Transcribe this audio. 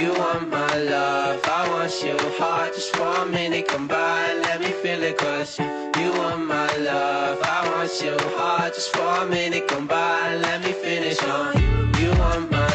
You want my love, I want you hard. Just 1 minute, come by and let me feel it, cause you want my love, I want you hard. Just 1 minute, come by and let me finish on you. You want my